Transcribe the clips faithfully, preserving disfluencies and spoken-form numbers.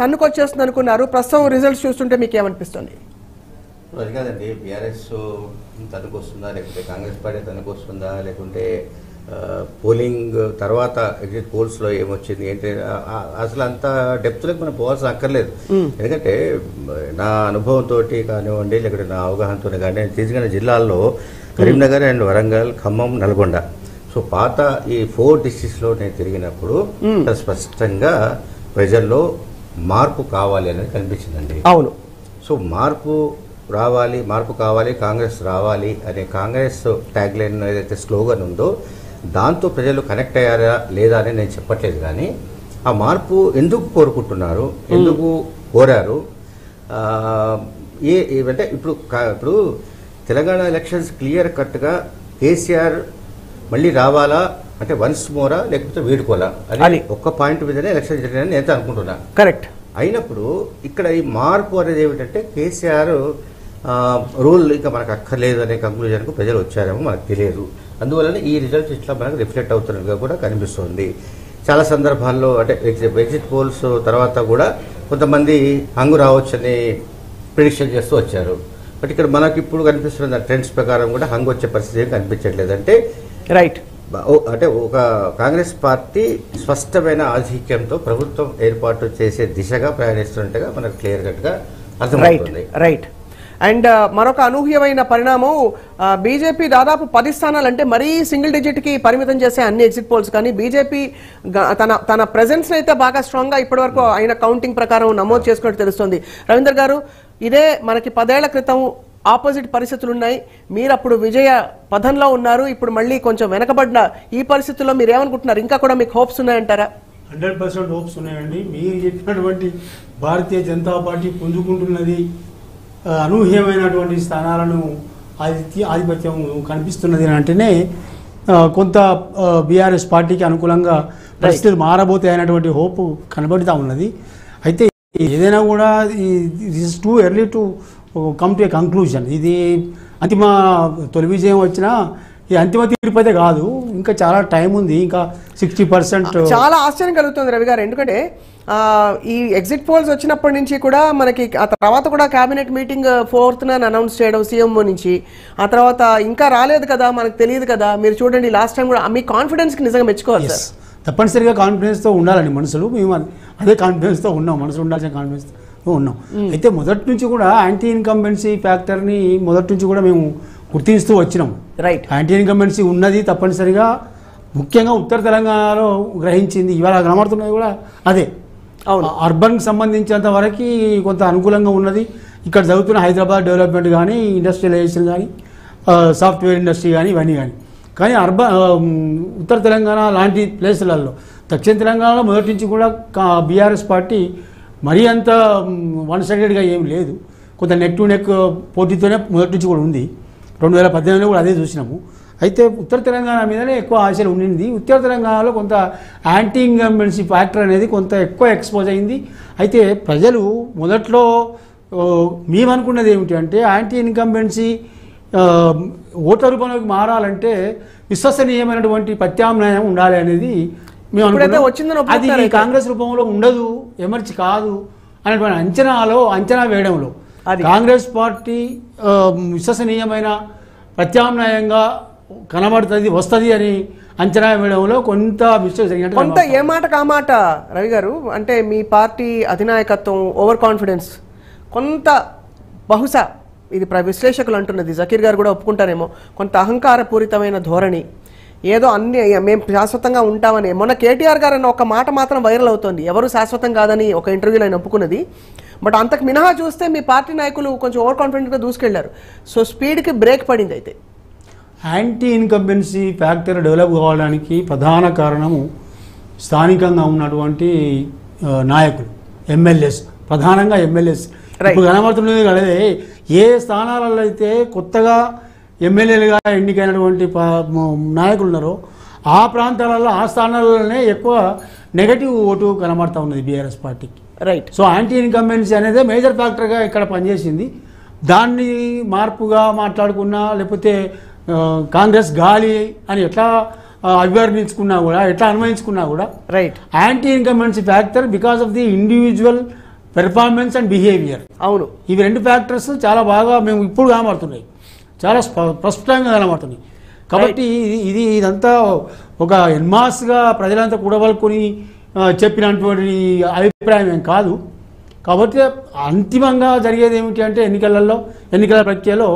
తనకు వచ్చేస్తుంది అనుకున్నారు, ప్రస్తుతం రిజల్ట్స్ చూస్తుంటే మీకు ఏమనిపిస్తుంది? రజగానండి బీఆర్ఎస్ తనకు వస్తుందా లేకపోతే కాంగ్రెస్ పార్టీ తనకు వస్తుందా లేకుంటే పోలింగ్ తర్వాత ఎగ్జిట్ పోల్స్ లో ఏమొచ్చింది ఏంటి అసలు అంత డెప్త్లోకి మనం పోవాల్సిన అక్కర్లేదు. ఎందుకంటే నా అనుభవంతో కానివ్వండి లేకపోతే నా అవగాహనతో కానీ నేను తీసుకున్న జిల్లాల్లో కరీంనగర్ అండ్ వరంగల్, ఖమ్మం, నల్గొండ, సో పాత ఈ ఫోర్ డిస్ట్రిక్ట్స్లో నేను తిరిగినప్పుడు స్పష్టంగా ప్రజల్లో మార్పు కావాలి అనేది కనిపించిందండి. అవును, సో మార్పు రావాలి, మార్పు కావాలి, కాంగ్రెస్ రావాలి అనే కాంగ్రెస్ ట్యాగ్లైన్ ఏదైతే స్లోగన్ ఉందో దాంతో ప్రజలు కనెక్ట్ అయ్యారా లేదా అని నేను చెప్పట్లేదు, కానీ ఆ మార్పు ఎందుకు కోరుకుంటున్నారు, ఎందుకు కోరారు, ఏ అంటే ఇప్పుడు ఇప్పుడు తెలంగాణ ఎలక్షన్స్ క్లియర్ కట్గా కేసీఆర్ మళ్ళీ రావాలా అంటే వన్స్ మోరా లేకపోతే వీడుకోవాలా అని ఒక్క పాయింట్ మీదనే ఎలక్షన్ జరిగిన నేను అనుకుంటున్నాను. కరెక్ట్ అయినప్పుడు ఇక్కడ ఈ మార్పు అనేది ఏమిటంటే కేసీఆర్ రూల్ ఇంకా మనకు అక్కర్లేదు అనే కంక్లూజన్కు ప్రజలు వచ్చారేమో మనకు తెలియదు. అందువలన ఈ రిజల్ట్స్ ఇట్లా మనకు రిఫ్లెక్ట్ అవుతున్నట్టుగా కూడా కనిపిస్తుంది. చాలా సందర్భాల్లో అంటే ఎగ్జిట్ పోల్స్ తర్వాత కూడా కొంతమంది హంగు రావచ్చని ప్రిడిక్షన్ చేస్తూ వచ్చారు. బట్ ఇక్కడ మనకి ఇప్పుడు కనిపిస్తున్న ట్రెండ్స్ ప్రకారం కూడా హంగు వచ్చే పరిస్థితి ఏం కనిపించట్లేదు. అంటే రైట్ అంటే ఒక కాంగ్రెస్ పార్టీ స్పష్టమైన ఆధిక్యంతో ప్రభుత్వం ఏర్పాటు చేసే దిశగా ప్రయాణిస్తున్నట్టుగా మనకు క్లియర్ కట్గా అర్థమవుతుంది. రైట్ అండ్ మరొక అనూహ్యమైన పరిణామం, బీజేపీ దాదాపు పది స్థానాలు అంటే మరీ సింగిల్ డిజిట్ కి పరిమితం చేసే అన్ని ఎగ్జిట్ పోల్స్, కానీ బీజేపీ తన తన ప్రెజెన్స్ అయితే బాగా స్ట్రాంగ్ గా ఇప్పటి వరకు ఆయన కౌంటింగ్ ప్రకారం నమోదు చేసుకున్నట్టు తెలుస్తుంది. రవీందర్ గారు, ఇదే మనకి పదేళ్ల క్రితం ఆపోజిట్ పరిస్థితులు ఉన్నాయి, మీరు అప్పుడు విజయ పథంలో ఉన్నారు, ఇప్పుడు మళ్ళీ కొంచెం వెనకబడిన ఈ పరిస్థితుల్లో మీరు ఏమనుకుంటున్నారు? ఇంకా కూడా మీకు హోప్స్ ఉన్నాయంటారా? హండ్రెడ్ పర్సెంట్ హోప్స్ ఉన్నాయండి. మీరు చెప్పినటువంటి భారతీయ జనతా పార్టీ పుంజుకుంటున్నది అనూహ్యమైనటువంటి స్థానాలను ఆధిత్య ఆధిపత్యం కనిపిస్తున్నది అని అంటేనే కొంత బీఆర్ఎస్ పార్టీకి అనుకూలంగా పరిస్థితులు మారబోతాయి అనేటువంటి హోప్ కనబడుతూ ఉన్నది. అయితే ఏదైనా కూడా it is too early to come to a conclusion. ఇది అంతిమ తొలి విజయం వచ్చినా ఇది అంతిమ తీర్పు అయితే కాదు, ఇంకా చాలా టైం ఉంది, ఇంకా సిక్స్టీ పర్సెంట్ చాలా ఆశ్చర్యం కలుగుతుంది రవి గారు. ఎందుకంటే ఈ ఎగ్జిట్ పోల్స్ వచ్చినప్పటి నుంచి కూడా మనకి ఆ తర్వాత కూడా క్యాబినెట్ మీటింగ్ ఫోర్త్ నన్ను అనౌన్స్ చేయడం సీఎంఓ నుంచి, ఆ తర్వాత ఇంకా రాలేదు కదా, మనకు తెలియదు కదా, మీరు చూడండి లాస్ట్ టైం కూడా మీ కాన్ఫిడెన్స్కి నిజంగా మెచ్చుకోవాలి సార్. తప్పనిసరిగా కాన్ఫిడెన్స్తో ఉండాలండి మనుషులు, మేము అదే కాన్ఫిడెన్స్తో ఉన్నాం, మనుషులు ఉండాల్సిన కాన్ఫిడెన్స్ ఉన్నాం. అయితే మొదటి నుంచి కూడా యాంటీ ఇన్కంబెన్సీ ఫ్యాక్టర్ని మొదటి నుంచి కూడా మేము గుర్తిస్తూ వచ్చినాం. రైట్, యాంటీ ఇన్కంబెన్సీ ఉన్నది తప్పనిసరిగా, ముఖ్యంగా ఉత్తర తెలంగాణలో గ్రహించింది, ఇవాళ కనబడుతున్నది కూడా అదే. అవును, అర్బన్కి సంబంధించినంత వరకు కొంత అనుకూలంగా ఉన్నది. ఇక్కడ జరుగుతున్న హైదరాబాద్ డెవలప్మెంట్ కానీ, ఇండస్ట్రియలైజేషన్ కానీ, సాఫ్ట్వేర్ ఇండస్ట్రీ కానీ, ఇవన్నీ కానీ కానీ అర్బన్ ఉత్తర తెలంగాణ లాంటి ప్లేసులలో, దక్షిణ తెలంగాణలో మొదటి నుంచి కూడా బీఆర్ఎస్ పార్టీ మరీ అంత వన్ సైడెడ్గా ఏం లేదు, కొంత నెక్ టు నెక్ పోటీతోనే మొదటి నుంచి కూడా ఉంది. రెండు వేల పద్దెనిమిదిలో కూడా అదే చూసినాము. అయితే ఉత్తర తెలంగాణ మీదనే ఎక్కువ ఆశలు ఉండింది. ఉత్తర తెలంగాణలో కొంత యాంటీ ఇన్కంబెన్సీ ఫ్యాక్టర్ అనేది కొంత ఎక్కువ ఎక్స్పోజ్ అయింది. అయితే ప్రజలు మొదట్లో మేమనుకున్నది ఏమిటి అంటే యాంటీ ఇన్కంబెన్సీ ఓట్ల రూపంలోకి మారాలంటే విశ్వసనీయమైనటువంటి ప్రత్యామ్నాయం ఉండాలి అనేది మేము అనుకున్నాం. అది కాంగ్రెస్ రూపంలో ఉండదు, ఎమర్జీ కాదు అనేటువంటి అంచనాలో అంచనా వేయడంలో కాంగ్రెస్ పార్టీ విశ్వసనీయమైన ప్రత్యామ్నాయంగా కనబడుతుంది, వస్తుంది అని అంచనా వేయడంలో కొంత మిస్టేక్ జరిగినట్టు. కొంత ఏ మాట కా మాట రవి గారు, అంటే మీ పార్టీ అధినాయకత్వం ఓవర్ కాన్ఫిడెన్స్ కొంత, బహుశా ఇది విశ్లేషకులు అంటున్నది, జకీర్ గారు కూడా ఒప్పుకుంటారేమో, కొంత అహంకారపూరితమైన ధోరణి, ఏదో అన్ని మేము శాశ్వతంగా ఉంటామని. మొన్న కేటీఆర్ గారు అన్న ఒక మాట మాత్రం వైరల్ అవుతోంది, ఎవరు శాశ్వతం కాదని ఒక ఇంటర్వ్యూలో ఆయన ఒప్పుకున్నది. బట్ అంతకు మినహా చూస్తే మీ పార్టీ నాయకులు కొంచెం ఓవర్ కాన్ఫిడెంట్గా దూసుకెళ్లారు, సో స్పీడ్కి బ్రేక్ పడింది. అయితే యాంటీ ఇన్కంబెన్సీ ఫ్యాక్టర్ డెవలప్ కావడానికి ప్రధాన కారణము స్థానికంగా ఉన్నటువంటి నాయకులు, ఎమ్మెల్యేస్, ప్రధానంగా ఎమ్మెల్యేస్. ఇప్పుడు కనబడుతున్నది కలదే, ఏ స్థానాలలో అయితే కొత్తగా ఎమ్మెల్యేలుగా ఎన్నికైనటువంటి నాయకులు ఉన్నారో ఆ ప్రాంతాలలో, ఆ స్థానాలలోనే ఎక్కువ నెగటివ్ ఓటు కనబడుతూ ఉన్నది బీఆర్ఎస్ పార్టీకి. రైట్, సో యాంటీ ఇన్కంబెన్సీ అనేది మేజర్ ఫ్యాక్టర్గా ఇక్కడ పనిచేసింది. దాన్ని మార్పుగా మాట్లాడుకున్నా లేకపోతే కాంగ్రెస్ గాలి అని ఎట్లా అభివర్ణించుకున్నా కూడా ఎట్లా అనుమానించుకున్నా కూడా right anti incumbency factor because of the individual performance and behaviour. అవును, ఇవి రెండు ఫ్యాక్టర్స్ చాలా బాగా మేము ఇప్పుడు కనబడుతున్నాయి, చాలా స్పష్టంగా కనబడుతున్నాయి. కాబట్టి ఇది ఇదంతా ఒక ఎన్మాస్గా ప్రజలంతా కూడబలుకొని చెప్పినటువంటి అభిప్రాయం ఏం కాదు. కాబట్టి అంతిమంగా జరిగేది ఏమిటి అంటే ఎన్నికలలో ఎన్నికల ప్రక్రియలో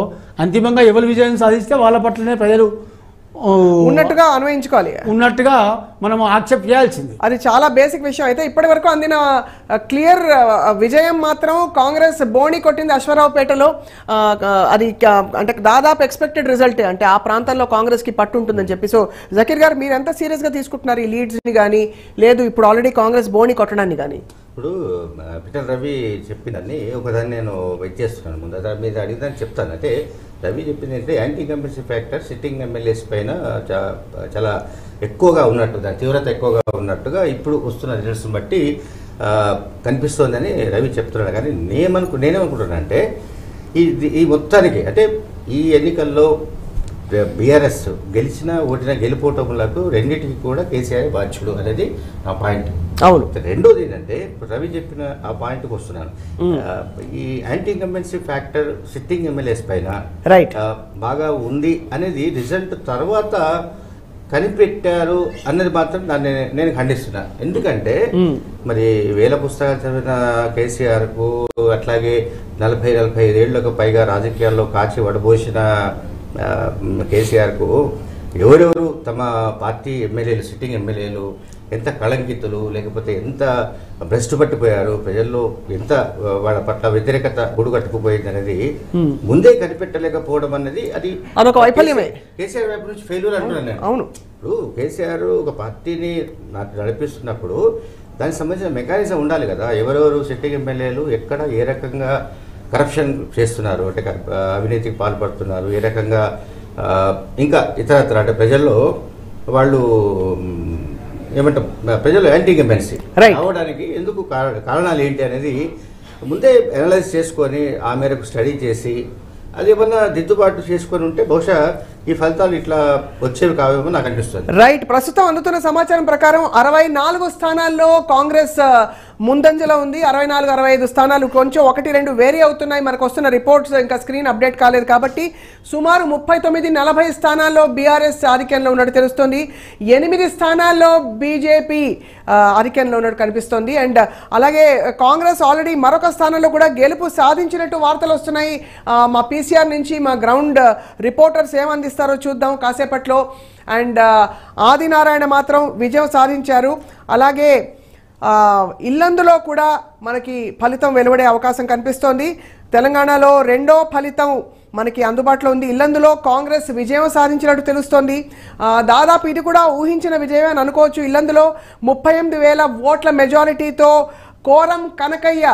అంతిమంగా ఎవరు విజయం సాధిస్తే వాళ్ళ పట్లనే ప్రజలు ఉన్నట్టుగా అన్వయించుకోవాలి, ఉన్నట్టుగా మనం యాక్సెప్ట్ చేయాల్సింది. అది చాలా బేసిక్ విషయం. అయితే ఇప్పటి వరకు అందిన క్లియర్ విజయం మాత్రం కాంగ్రెస్ బోణి కొట్టింది అశ్వారావుపేటలో. అది అంటే దాదాపు ఎక్స్పెక్టెడ్ రిజల్టే, అంటే ఆ ప్రాంతంలో కాంగ్రెస్కి పట్టు ఉంటుందని చెప్పి. సో జకీర్ గారు మీరు ఎంత సీరియస్గా తీసుకుంటున్నారు ఈ లీడ్స్ని కానీ, లేదు ఇప్పుడు ఆల్రెడీ కాంగ్రెస్ బోణి కొట్టడాన్ని కానీ? ఇప్పుడు పిటర్ రవి చెప్పిందని ఒకదాన్ని నేను వెయిట్ చేస్తున్నాను, ముందు మీరు అడిగిందని చెప్తాను. అంటే రవి చెప్పింది అంటే anti incumbency factor sitting MLAs పైన చాలా ఎక్కువగా ఉన్నట్టు, దాని తీవ్రత ఎక్కువగా ఉన్నట్టుగా ఇప్పుడు వస్తున్న రిజల్ట్స్ని బట్టి కనిపిస్తోందని రవి చెప్తున్నాడు. కానీ నేమనుకు నేనేమనుకుంటున్నాను అంటే ఈ ఈ మొత్తానికి అంటే ఈ ఎన్నికల్లో బీఆర్ఎస్ గెలిచిన ఓటిన గెలిపోవటంలకు రెండింటికి కూడా కేసీఆర్ బాధ్యుడు అనేది నా పాయింట్. అవును, రెండోది ఏంటంటే రవి చెప్పిన ఆ పాయింట్కి వస్తున్నాను. ఈ anti incumbency factor sitting MLAs పైన రైట్ బాగా ఉంది అనేది రిజల్ట్ తర్వాత కనిపెట్టారు అన్నది మాత్రం దాన్ని నేను ఖండిస్తున్నా. ఎందుకంటే మరి వేల పుస్తకాలు చదివిన కేసీఆర్కు అట్లాగే నలభై నలభై ఐదేళ్లకు పైగా రాజకీయాల్లో కాచి వడబోసిన కేసీఆర్కు ఎవరెవరు తమ పార్టీ ఎమ్మెల్యేలు సిట్టింగ్ ఎమ్మెల్యేలు ఎంత కళంకితులు లేకపోతే ఎంత భ్రష్టు పట్టిపోయారు, ప్రజల్లో ఎంత వాళ్ళ పట్ల వ్యతిరేకత గుడుగట్టుకుపోయింది అనేది ముందే కనిపెట్టలేకపోవడం అనేది అది వైఫల్యమే, కేసీఆర్ వైపు నుంచి ఫెయిల్యూర్ అంటున్నాను నేను. అవును, ఇప్పుడు కేసీఆర్ ఒక పార్టీని నడిపిస్తున్నప్పుడు దానికి సంబంధించిన మెకానిజం ఉండాలి కదా, ఎవరెవరు సిట్టింగ్ ఎమ్మెల్యేలు ఎక్కడ ఏ రకంగా కరప్షన్ చేస్తున్నారు అంటే అవినీతికి పాల్పడుతున్నారు, ఏ రకంగా ఇంకా ఇతరత్ర అంటే ప్రజల్లో వాళ్ళు ఏమంటాం ప్రజలు యాంటీ ఇన్కంబెన్సీ రావడానికి ఎందుకు కారణాలు ఏంటి అనేది ముందే అనలైజ్ చేసుకొని ఆ మేరకు స్టడీ చేసి అది ఏమన్నా దిద్దుబాటు చేసుకొని ఉంటే బహుశా ఈ ఫలితాలు ఇట్లా వచ్చేవి కావేమో నాకు అనిపిస్తుంది. రైట్, ప్రస్తుతం అందుతున్న సమాచారం ప్రకారం అరవై నాలుగు స్థానాల్లో కాంగ్రెస్ ముందంజలో ఉంది. అరవై నాలుగు అరవై ఐదు స్థానాలు కొంచెం ఒకటి రెండు వేరీ అవుతున్నాయి మనకు వస్తున్న రిపోర్ట్స్, ఇంకా స్క్రీన్ అప్డేట్ కాలేదు కాబట్టి. సుమారు ముప్పై తొమ్మిది నలభై స్థానాల్లో బీఆర్ఎస్ ఆధిక్యంలో ఉన్నట్టు తెలుస్తుంది. ఎనిమిది స్థానాల్లో బీజేపీ ఆధిక్యంలో ఉన్నట్టు కనిపిస్తుంది. అండ్ అలాగే కాంగ్రెస్ ఆల్రెడీ మరొక స్థానంలో కూడా గెలుపు సాధించినట్టు వార్తలు వస్తున్నాయి. మా పీసీఆర్ నుంచి మా గ్రౌండ్ రిపోర్టర్స్ ఏమందిస్తారో చూద్దాం కాసేపట్లో. అండ్ ఆదినారాయణ మాత్రం విజయం సాధించారు. అలాగే ఇల్లందులో కూడా మనకి ఫలితం వెలువడే అవకాశం కనిపిస్తోంది. తెలంగాణలో రెండో ఫలితం మనకి అందుబాటులో ఉంది. ఇల్లందులో కాంగ్రెస్ విజయం సాధించినట్టు తెలుస్తోంది. దాదాపు ఇది కూడా ఊహించిన విజయమే అని అనుకోవచ్చు. ఇల్లందులో ముప్పై ఎనిమిది వేల ఓట్ల మెజారిటీతో కోరం కనకయ్య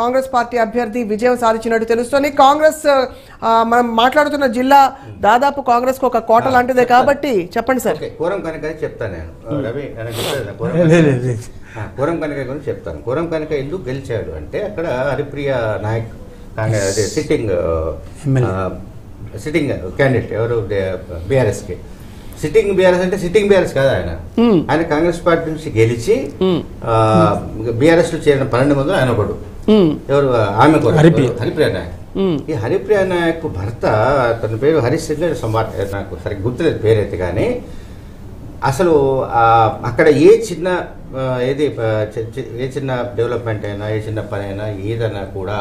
కాంగ్రెస్ పార్టీ అభ్యర్థి విజయం సాధించినట్టు తెలుస్తుంది. కాంగ్రెస్ మనం మాట్లాడుతున్న జిల్లా దాదాపు కాంగ్రెస్ ఒక కోట లాంటిదే కాబట్టి చెప్పండి సార్. కోరం కనక చెప్తాను నేను, రవి కోరం కనక గురించి చెప్తాను. కోరం కనక ఎందుకు గెలిచాడు అంటే అక్కడ Haripriya Nayak Congress sitting sitting candidate ఎవరు బీఆర్ఎస్కి, సిట్టింగ్ బీఆర్ఎస్ అంటే సిట్టింగ్ బీఆర్ఎస్ కాదు ఆయన, ఆయన కాంగ్రెస్ పార్టీ నుంచి గెలిచి బీఆర్ఎస్ లో చేరిన పన్నెండు మంది ఆయన ఒకడు ఎవరు ఆమె హరిప్రియ నాయక్. ఈ హరిప్రియ నాయక్ భర్త తన పేరు హరిశ్రీ నాకు సరిగ్గా గుర్తులేదు పేరైతే, కానీ అసలు అక్కడ ఏ చిన్న ఏది ఏ చిన్న డెవలప్మెంట్ అయినా ఏ చిన్న పని అయినా ఏదైనా కూడా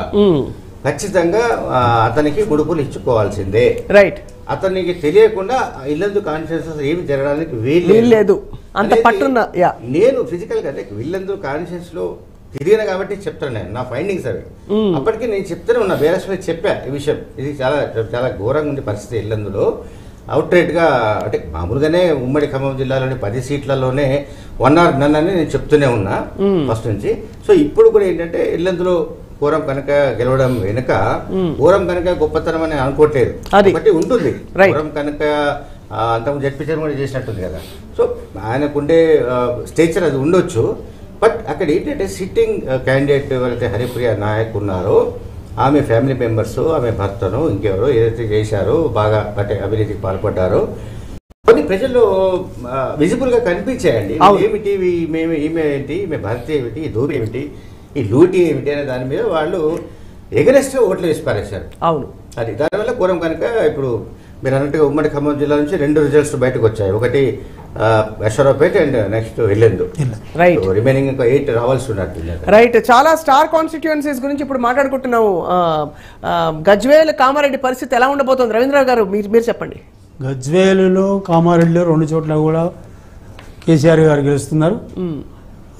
ఖచ్చితంగా అతనికి గుడుపులు ఇచ్చుకోవాల్సిందే. రైట్, అతనికి తెలియకుండా ఇల్లందు కాన్షియన్సెస్ ఏమి జరగడానికి వీల్లేదు. అంత పట్టున్న నేను ఫిజికల్ గా ఇల్లందు కాన్షియన్స్ లో తిరిగిన కాబట్టి చెప్తాను నేను నా ఫైండింగ్స్ అవి. అప్పటికి నేను చెప్తాను నా బీఆర్ఎస్ మీద చెప్పా ఈ విషయం, ఇది చాలా చాలా ఘోరంగా ఉండే పరిస్థితి ఇల్లందులో. అవుట్ రైట్ గా అంటే మామూలుగానే ఉమ్మడి ఖమ్మం జిల్లాలోని పది సీట్లలోనే వన్ ఆర్ నన్ అని నేను చెప్తూనే ఉన్నా ఫస్ట్ నుంచి. సో ఇప్పుడు కూడా ఏంటంటే ఇల్లందులో కోరం కనుక గెలవడం వెనుక కోరం కనుక గొప్పతనం అని అనుకోవట్లేదు కాబట్టి ఉంటుంది. కోరం కనుక అంతకు జడ్పీ కూడా చేసినట్టుంది కదా, సో ఆయనకుండే స్టేచర్ అది ఉండొచ్చు. బట్ అక్కడ ఏంటంటే సిట్టింగ్ క్యాండిడేట్ ఎవరైతే హరిప్రియ నాయక్ ఉన్నారో ఆమె ఫ్యామిలీ మెంబర్స్ ఆమె భర్తను ఇంకెవరో ఏదైతే చేశారో బాగా అంటే అవినీతికి పాల్పడ్డారో కొన్ని ప్రజలు విజిబుల్ గా కనిపించేయండి ఏమిటి మేము ఏమేంటి మేము భర్త ఏమిటి దోబి ఏమిటి ఈ లూటి ఏమిటి అనే దాని మీద వాళ్ళు ఎగరెస్ట్ ఓట్లు వేసి పారేశారు. అవును, అది దానివల్ల కూరం కనుక ఇప్పుడు మీరు అన్నట్టుగా ఉమ్మడి ఖమ్మం జిల్లా నుంచి రెండు రిజల్ట్స్ బయటకు వచ్చాయి. ఒకటి అశ్వరావుపేట అండ్ నెక్స్ట్ వెళ్ళిందు. రైట్, రిమైనింగ్ ఇంకా ఎయిట్ రావాల్సి ఉన్నట్టు. రైట్, చాలా స్టార్ కాన్స్టిట్యుయెన్సీస్ గురించి ఇప్పుడు మాట్లాడుకుంటున్నాము. గజ్వేల్ కామారెడ్డి పరిస్థితి ఎలా ఉండబోతుంది రవీంద్రరావు గారు, మీరు మీరు చెప్పండి. గజ్వేలులో కామారెడ్డిలో రెండు చోట్ల కూడా కేసీఆర్ గారు గెలుస్తున్నారు,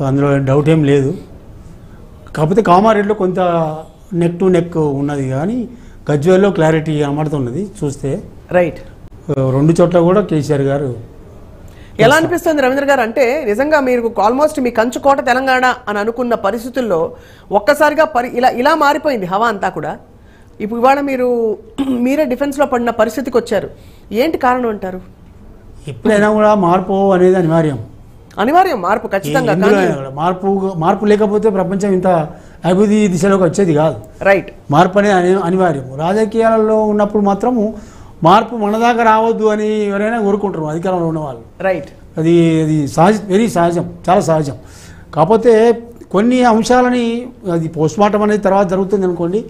అందులో డౌట్ ఏం లేదు. కాకపోతే కామారెడ్డిలో కొంత నెక్ టు నెక్ ఉన్నది కానీ గజ్వేల్లో క్లారిటీ కనబడుతున్నది చూస్తే. రైట్, రెండు చోట్ల కూడా కేసీఆర్ గారు. ఎలా అనిపిస్తుంది రవీంద్ర గారు, అంటే నిజంగా మీరు ఆల్మోస్ట్ మీ కంచుకోట తెలంగాణ అని అనుకున్న పరిస్థితుల్లో ఒక్కసారిగా పరి ఇలా ఇలా మారిపోయింది హవా అంతా కూడా. ఇప్పుడు ఇవాళ మీరు మీరే డిఫెన్స్లో పడిన పరిస్థితికి వచ్చారు, ఏంటి కారణం అంటారు? ఎప్పుడైనా కూడా మార్పు అనేది అనివార్యం, అనివార్యం మార్పు ఖచ్చితంగా. మార్పు మార్పు లేకపోతే ప్రపంచం ఇంత అభివృద్ధి దిశలోకి వచ్చేది కాదు. రైట్, మార్పు అనేది అనివార్యం. రాజకీయాలలో ఉన్నప్పుడు మాత్రము మార్పు మనదాకా రావద్దు అని ఎవరైనా కోరుకుంటారు అధికారంలో ఉన్నవాళ్ళు. రైట్, అది అది సహజ వెరీ సహజం, చాలా సహజం. కాకపోతే కొన్ని అంశాలని అది పోస్ట్ మార్టం అనేది తర్వాత జరుగుతుంది అనుకోండి.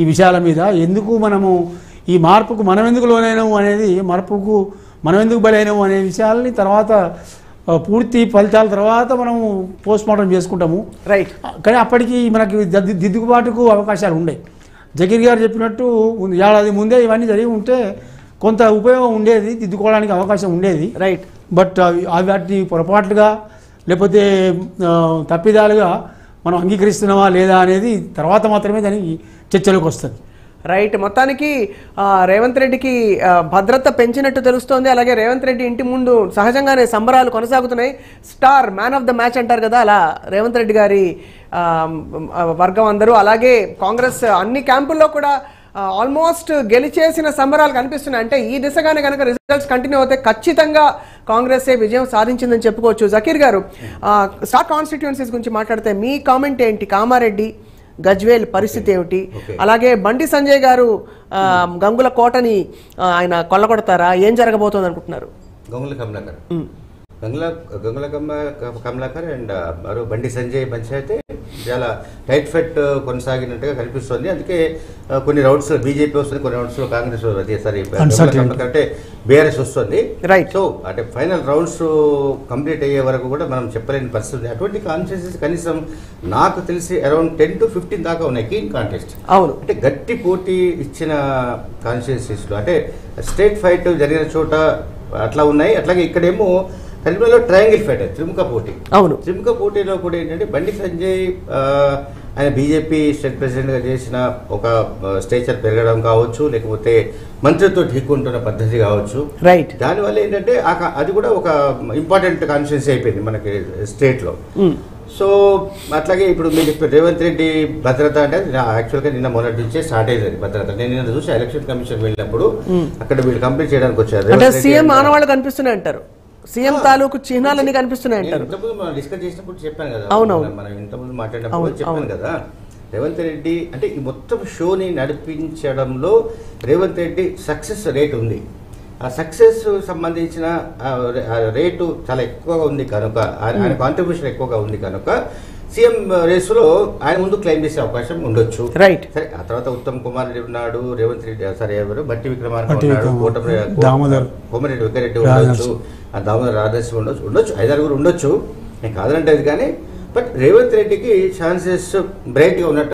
ఈ విషయాల మీద ఎందుకు మనము ఈ మార్పుకు మనం ఎందుకు లోనైనాము అనేది, మార్పుకు మనం ఎందుకు బలైనాము అనే విషయాలని తర్వాత పూర్తి ఫలితాల తర్వాత మనము పోస్ట్ మార్టం చేసుకుంటాము. రైట్, కానీ అప్పటికి మనకి దిద్దుబాటుకు అవకాశాలు ఉన్నాయి. జకీర్ గారు చెప్పినట్టు ఏడాది ముందే ఇవన్నీ జరిగి ఉంటే కొంత ఉపయోగం ఉండేది, దిద్దుకోవడానికి అవకాశం ఉండేది. రైట్, బట్ అవి వాటిని పొరపాట్లుగా లేకపోతే తప్పిదాలుగా మనం అంగీకరిస్తున్నామా లేదా అనేది తర్వాత మాత్రమే దానికి చర్చలోకి వస్తుంది. రైట్, మొత్తానికి రేవంత్ రెడ్డికి భద్రత పెంచినట్టు తెలుస్తోంది. అలాగే రేవంత్ రెడ్డి ఇంటి ముందు సహజంగానే సంబరాలు కొనసాగుతున్నాయి. Star man of the match అంటారు కదా, అలా రేవంత్ రెడ్డి గారి వర్గం అందరూ, అలాగే కాంగ్రెస్ అన్ని క్యాంపుల్లో కూడా ఆల్మోస్ట్ గెలిచేసిన సంబరాలు కనిపిస్తున్నాయి. అంటే ఈ దిశగానే కనుక రిజల్ట్స్ కంటిన్యూ అవుతాయి, ఖచ్చితంగా కాంగ్రెస్ ఏ విజయం సాధించిందని చెప్పుకోవచ్చు. జకీర్ గారు, స్టార్ కాన్స్టిట్యుయెన్సీస్ గురించి మాట్లాడితే మీ కామెంట్ ఏంటి? కామారెడ్డి, గజ్వేల్ పరిస్థితి ఏమిటి? అలాగే బండి సంజయ్ గారు గంగుల కోటని ఆయన కొల్లగొడతారా, ఏం జరగబోతుంది అనుకుంటున్నారు? గంగుల కమలాకర్ గంగుల గంగుల కమ్మ కమలాకర్ అండ్ మరో బండి సంజయ్ పంచ్ అయితే చాలా టైట్ ఫైట్ కొనసాగినట్టుగా కనిపిస్తుంది. అందుకే కొన్ని రౌండ్స్లో బీజేపీ వస్తుంది, కొన్ని రౌండ్స్లో కాంగ్రెస్ ప్రతిసారి అంటే బీఆర్ఎస్ వస్తుంది. రైట్, సో అంటే ఫైనల్ రౌండ్స్ కంప్లీట్ అయ్యే వరకు కూడా మనం చెప్పలేని పరిస్థితి. అటువంటి కాన్స్టెన్సెస్ కనీసం నాకు తెలిసి అరౌండ్ టెన్ టు ఫిఫ్టీన్ దాకా ఉన్నాయి కీన్ కాంటెస్ట్. అవును, అంటే గట్టి పోటీ ఇచ్చిన కాన్స్టెన్సీస్లో అంటే స్టేట్ ఫైట్ జరిగిన చోట అట్లా ఉన్నాయి. అట్లాగే ఇక్కడేమో కరీంనగర్లో ట్రయాంగిల్ ఫైట్, త్రిముఖ పోటీ. అవును, త్రిముఖ పోటీలో కూడా ఏంటంటే బండి సంజయ్ ఆయన బీజేపీ స్టేట్ ప్రెసిడెంట్గా చేసిన ఒక స్టేచర్ పెరగడం కావచ్చు, లేకపోతే మంత్రితో ఢీకుంటున్న పద్ధతి కావచ్చు. రైట్, దానివల్ల ఏంటంటే అది కూడా ఒక ఇంపార్టెంట్ కాన్స్టిట్యున్సీ అయిపోయింది మనకి స్టేట్లో. సో అట్లాగే ఇప్పుడు మీరు చెప్పిన రేవంత్ రెడ్డి భద్రత అంటే యాక్చువల్గా నిన్న మొదటి నుంచే స్టార్ట్ అయ్యేది భద్రత. నేను నిన్న చూసి ఎలక్షన్ కమిషన్ వెళ్ళినప్పుడు అక్కడ వీళ్ళు కంప్లీట్ చేయడానికి వచ్చారు. సీఎం తాలూకు చిహ్నాలన్నీ కనిపిస్తున్నాయి అంటారు. మనం డిస్కస్ చేసినప్పుడు చెప్పాను కదా, మనం ఇంతకుముందు మాట్లాడినప్పుడు చెప్పాను కదా, రేవంత్ రెడ్డి అంటే ఈ మొత్తం షోని నడిపించడంలో రేవంత్ రెడ్డి సక్సెస్ రేట్ ఉంది. ఆ సక్సెస్ సంబంధించిన రేటు చాలా ఎక్కువగా ఉంది కనుక, ఆయన కాంట్రిబ్యూషన్ ఎక్కువగా ఉంది కనుక సీఎం రేసులో ఆయన ముందు క్లెయిమ్ చేసే అవకాశం ఉండొచ్చు. రైట్, సరే, ఆ తర్వాత ఉత్తమ్ కుమార్ రెడ్డి ఉన్నాడు, రేవంత్ రెడ్డి సరే ఎవరు, బట్టి విక్రమార్క ఉన్నాడు, కోమరెడ్డి వెంకరెడ్డి ఉండొచ్చు, ఆ దామోదర్ రాధాశ్రీ ఉండొచ్చు ఉండొచ్చు ఐదారుగురు ఉండొచ్చు, నేను కాదనంటే అది. కానీ బట్ రేవంత్ రెడ్డికి ఛాన్సెస్ బ్రైట్గా ఉన్నట్టు